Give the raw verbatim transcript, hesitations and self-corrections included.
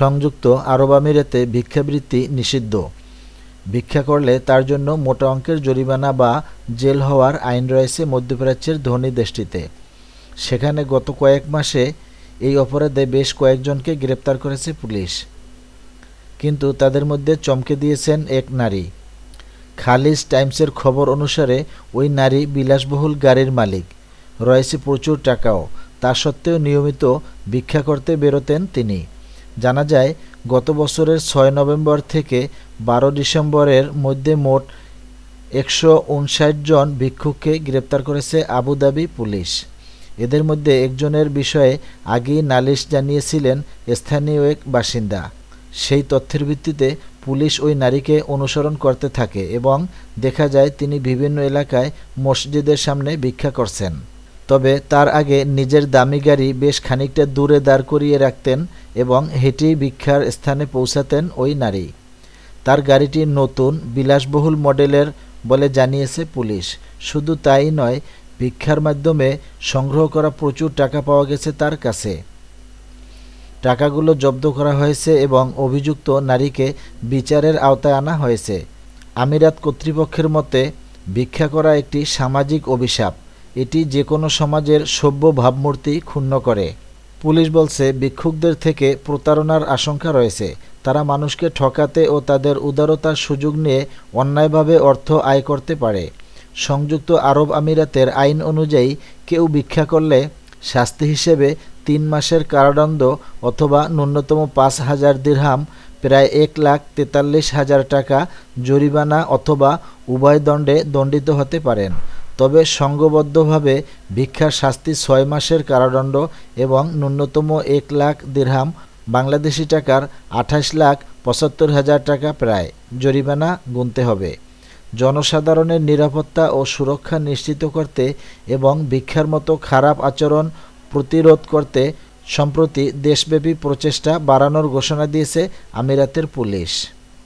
সংযুক্ত আরব আমিরাতে ভিক্ষাবৃত্তি নিষিদ্ধ। ভিক্ষা করলে তার জন্য মোটা অঙ্কের জরিমানা বা জেল হওয়ার আইন রয়েছে মধ্যপ্রাচ্যের ধনী দেশটিতে। সেখানে গত কয়েক মাসে এই অপরাধে বেশ কয়েকজনকে গ্রেপ্তার করেছে পুলিশ, কিন্তু তাদের মধ্যে চমকে দিয়েছেন এক নারী। খালিজ টাইমসের খবর অনুসারে ওই নারী বিলাসবহুল গাড়ির মালিক, রয়েছে প্রচুর টাকাও, তা সত্ত্বেও নিয়মিত ভিক্ষা করতে বেরোতেন তিনি। জানা যায়, গত বছরের ছয় নভেম্বর থেকে বারো ডিসেম্বরের মধ্যে মোট একশো উনষাট জন ভিক্ষুককে গ্রেপ্তার করেছে আবুধাবি পুলিশ। এদের মধ্যে একজনের বিষয়ে আগেই নালিশ জানিয়েছিলেন স্থানীয় এক বাসিন্দা। সেই তথ্যের ভিত্তিতে পুলিশ ওই নারীকে অনুসরণ করতে থাকে এবং দেখা যায় তিনি বিভিন্ন এলাকায় মসজিদের সামনে ভিক্ষা করছেন। তবে তার আগে নিজের দামি গাড়ি বেশ খানিকটা দূরে দাঁড় করিয়ে রাখতেন এবং হেঁটেই ভিক্ষার স্থানে পৌঁছাতেন ওই নারী। তার গাড়িটি নতুন বিলাসবহুল মডেলের বলে জানিয়েছে পুলিশ। শুধু তাই নয়, ভিক্ষার মাধ্যমে সংগ্রহ করা প্রচুর টাকা পাওয়া গেছে তার কাছে। টাকাগুলো জব্দ করা হয়েছে এবং অভিযুক্ত নারীকে বিচারের আওতায় আনা হয়েছে। আমিরাত কর্তৃপক্ষের মতে, ভিক্ষা করা একটি সামাজিক অভিশাপ। এটি যে কোনো সমাজের সভ্য ভাবমূর্তি ক্ষুণ্ণ করে। পুলিশ বলছে, ভিক্ষুকদের থেকে প্রতারণার আশঙ্কা রয়েছে। তারা মানুষকে ঠকাতে ও তাদের উদারতার সুযোগ নিয়ে অন্যায়ভাবে অর্থ আয় করতে পারে। সংযুক্ত আরব আমিরাতের আইন অনুযায়ী কেউ ভিক্ষা করলে শাস্তি হিসেবে তিন মাসের কারাদণ্ড অথবা ন্যূনতম পাঁচ হাজার দিরহাম, প্রায় এক লাখ তেতাল্লিশ হাজার টাকা জরিমানা অথবা উভয় দণ্ডে দণ্ডিত হতে পারেন। তবে সংঘবদ্ধভাবে ভিক্ষার শাস্তি ছয় মাসের কারাদণ্ড এবং ন্যূনতম এক লাখ দিরহাম, বাংলাদেশি টাকার আঠাশ লাখ পঁচাত্তর হাজার টাকা প্রায় জরিমানা গুনতে হবে। জনসাধারণের নিরাপত্তা ও সুরক্ষা নিশ্চিত করতে এবং ভিক্ষার মতো খারাপ আচরণ প্রতিরোধ করতে সম্প্রতি দেশব্যাপী প্রচেষ্টা বাড়ানোর ঘোষণা দিয়েছে আমিরাতের পুলিশ।